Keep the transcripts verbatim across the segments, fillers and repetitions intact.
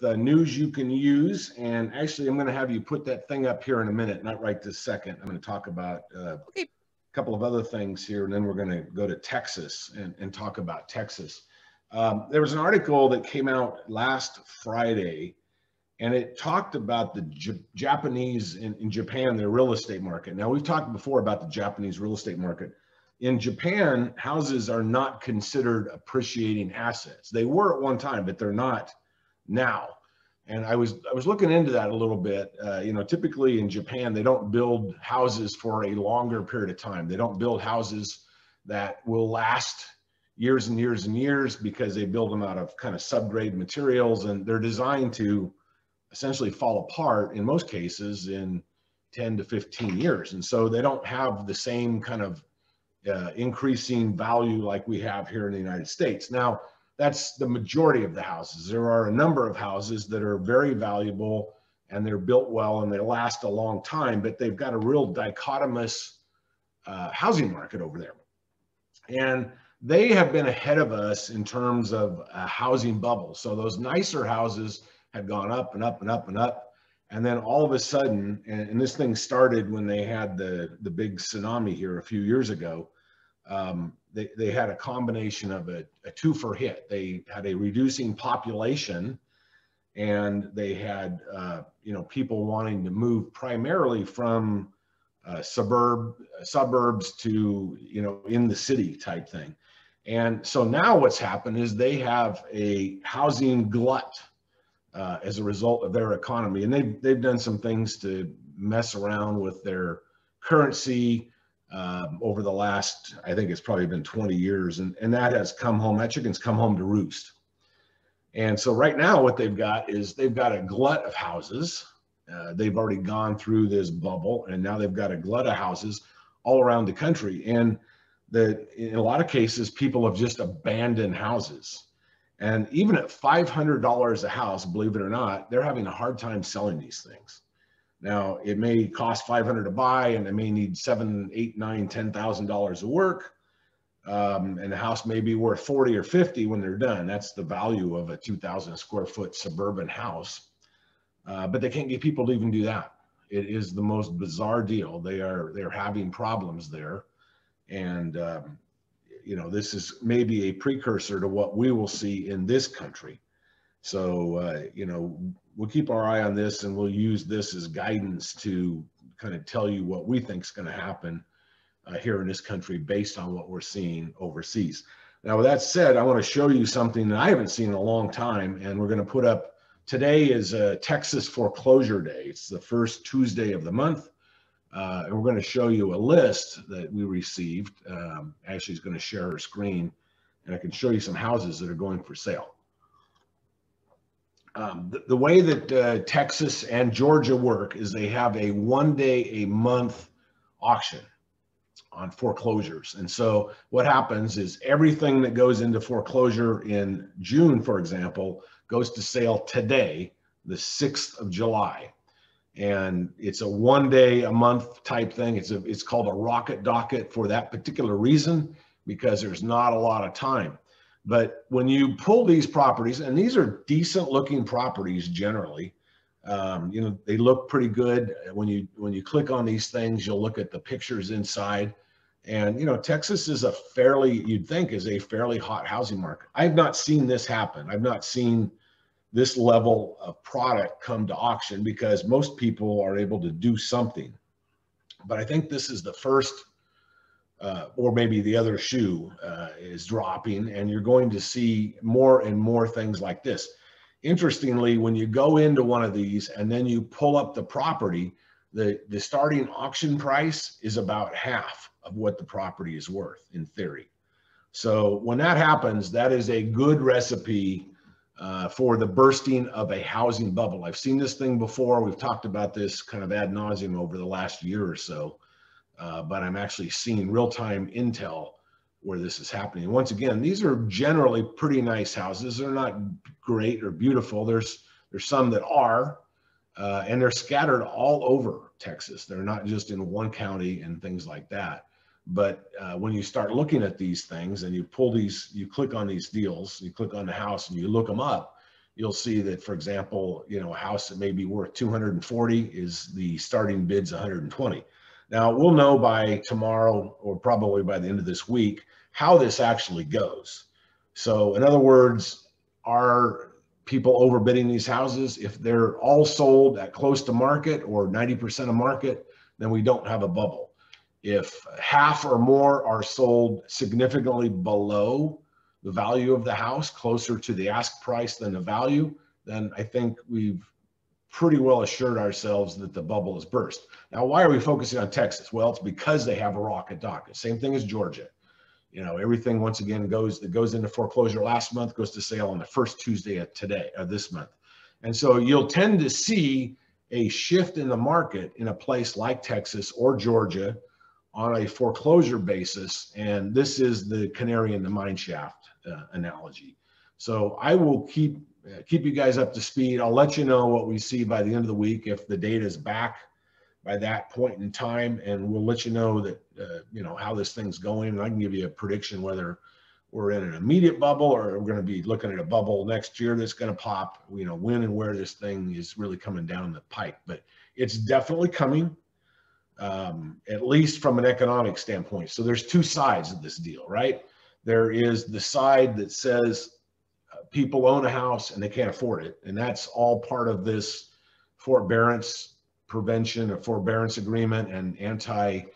the news you can use. And actually, I'm going to have you put that thing up here in a minute, not right this second. I'm going to talk about uh, okay. a couple of other things here, and then we're going to go to Texas and, and talk about Texas. Um, there was an article that came out last Friday, and it talked about the J- Japanese in, in Japan, their real estate market. Now, we've talked before about the Japanese real estate market. In Japan, houses are not considered appreciating assets. They were at one time, but they're not now. And I was I was looking into that a little bit. Uh, you know, typically in Japan, they don't build houses for a longer period of time. They don't build houses that will last years and years and years, because they build them out of kind of subgrade materials, and they're designed to essentially fall apart in most cases in ten to fifteen years. And so they don't have the same kind of Uh, increasing value like we have here in the United States. Now, that's the majority of the houses. There are a number of houses that are very valuable, and they're built well, and they last a long time, but they've got a real dichotomous uh, housing market over there. And they have been ahead of us in terms of a housing bubble. So those nicer houses had gone up and up and up and up. And then all of a sudden, and, and this thing started when they had the, the big tsunami here a few years ago. Um, they, they had a combination of a, a twofer hit. They had a reducing population, and they had, uh, you know, people wanting to move primarily from uh, suburb suburbs to, you know, in the city type thing. And so now what's happened is they have a housing glut uh, as a result of their economy. And they've, they've done some things to mess around with their currency Um, over the last, I think it's probably been twenty years, and, and that has come home, that chicken's come home to roost. And so right now what they've got is they've got a glut of houses. Uh, they've already gone through this bubble, and now they've got a glut of houses all around the country. And the, in a lot of cases, people have just abandoned houses. And even at five hundred dollars a house, believe it or not, they're having a hard time selling these things. Now, it may cost five hundred dollars to buy, and it may need seven, eight, nine, ten thousand dollars of work, um, and the house may be worth forty or fifty when they're done. That's the value of a two thousand square foot suburban house, uh, but they can't get people to even do that. It is the most bizarre deal. They are they're having problems there, and um, you know, this is maybe a precursor to what we will see in this country. So uh, you know. We'll keep our eye on this, and we'll use this as guidance to kind of tell you what we think is going to happen uh, here in this country based on what we're seeing overseas. Now, with that said, I want to show you something that I haven't seen in a long time, and we're going to put up, today is a Texas Foreclosure Day. It's the first Tuesday of the month, uh, and we're going to show you a list that we received. Um, Ashley's going to share her screen, and I can show you some houses that are going for sale. Um, the, the way that uh, Texas and Georgia work is they have a one day a month auction on foreclosures. And so what happens is everything that goes into foreclosure in June, for example, goes to sale today, the sixth of July. And it's a one day a month type thing. It's, a, it's called a rocket docket for that particular reason, because there's not a lot of time. But when you pull these properties, and these are decent looking properties generally, um, you know, they look pretty good. When you when you click on these things, you'll look at the pictures inside. And, you know, Texas is a fairly, you'd think is a fairly hot housing market. I've not seen this happen. I've not seen this level of product come to auction, because most people are able to do something. But I think this is the first Uh, or maybe the other shoe uh, is dropping, and you're going to see more and more things like this. Interestingly, when you go into one of these and then you pull up the property, the, the starting auction price is about half of what the property is worth in theory. So when that happens, that is a good recipe uh, for the bursting of a housing bubble. I've seen this thing before. We've talked about this kind of ad nauseum over the last year or so. Uh, but I'm actually seeing real-time intel where this is happening. Once again, these are generally pretty nice houses. They're not great or beautiful. There's there's some that are, uh, and they're scattered all over Texas. They're not just in one county and things like that. But uh, when you start looking at these things and you pull these, you click on these deals, you click on the house and you look them up, you'll see that, for example, you know, a house that may be worth two hundred forty is the starting bid's one hundred twenty. Now, we'll know by tomorrow or probably by the end of this week how this actually goes. So in other words, are people overbidding these houses? If they're all sold at close to market or ninety percent of market, then we don't have a bubble. If half or more are sold significantly below the value of the house, closer to the ask price than the value, then I think we've pretty well assured ourselves that the bubble has burst. Now, why are we focusing on Texas? Well, it's because they have a rocket docket. Same thing as Georgia. You know, everything once again goes that goes into foreclosure last month goes to sale on the first Tuesday of today of this month, and so you'll tend to see a shift in the market in a place like Texas or Georgia on a foreclosure basis, and this is the canary in the mine shaft uh, analogy. So I will keep uh, keep you guys up to speed. I'll let you know what we see by the end of the week if the data is back by that point in time, and we'll let you know that uh, you know how this thing's going, and I can give you a prediction whether we're in an immediate bubble or we're going to be looking at a bubble next year that's going to pop. You know when and where this thing is really coming down the pike, but it's definitely coming, um, at least from an economic standpoint. So there's two sides of this deal, right? There is the side that says uh, people own a house and they can't afford it, and that's all part of this forbearance prevention or forbearance agreement and anti-eviction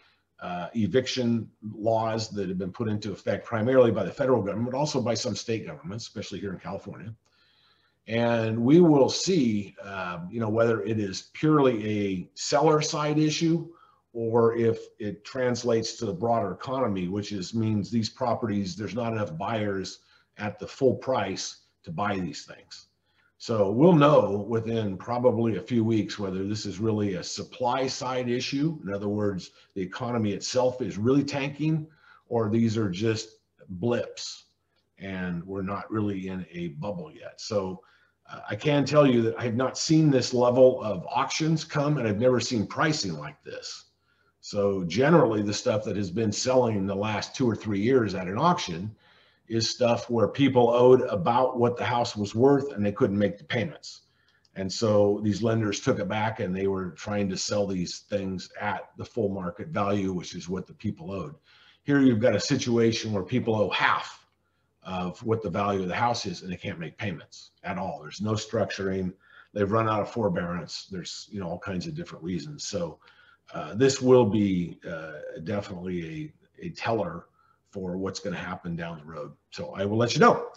uh, laws that have been put into effect primarily by the federal government, but also by some state governments, especially here in California. And we will see, uh, you know, whether it is purely a seller side issue or if it translates to the broader economy, which is means these properties, there's not enough buyers at the full price to buy these things. So we'll know within probably a few weeks whether this is really a supply side issue. In other words, the economy itself is really tanking, or these are just blips and we're not really in a bubble yet. So uh, I can tell you that I have not seen this level of auctions come, and I've never seen pricing like this. So generally the stuff that has been selling the last two or three years at an auction is stuff where people owed about what the house was worth and they couldn't make the payments. And so these lenders took it back and they were trying to sell these things at the full market value, which is what the people owed. Here you've got a situation where people owe half of what the value of the house is and they can't make payments at all. There's no structuring. They've run out of forbearance. There's, you know, all kinds of different reasons. So uh, this will be uh, definitely a, a teller for what's going to happen down the road. So I will let you know.